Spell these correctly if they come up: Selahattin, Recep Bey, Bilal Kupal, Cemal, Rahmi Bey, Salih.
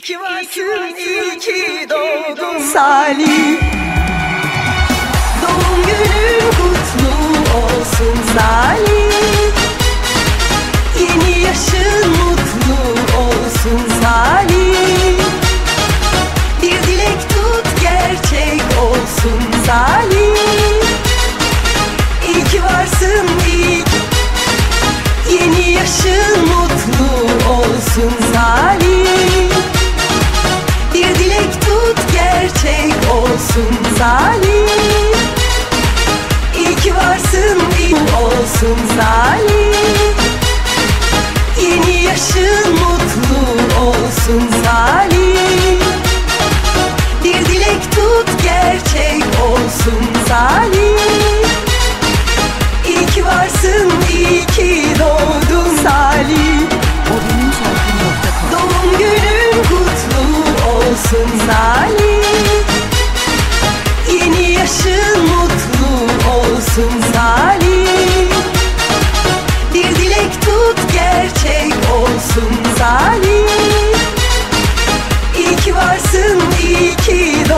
İyi ki varsın, iyi ki doğdun Salih. Doğum günün kutlu olsun Salih. Yeni yaşın mutlu olsun Salih. Bir dilek tut, gerçek olsun Salih. İyi ki varsın, iyi ki. Yeni yaşın mutlu olsun Salih. Bir dilek tut, gerçek olsun Salih. İyi ki varsın, iyi olsun Salih. Yeni yaşın mutlu olsun Salih. Bir dilek tut, gerçek olsun Salih. İyi ki varsın, iyi ki doğdun Salih. Doğum günün kutlu olsun Salih. Yeni yaşın mutlu olsun Salih. Bir dilek tut, gerçek olsun Salih. İyi ki varsın, iyi ki.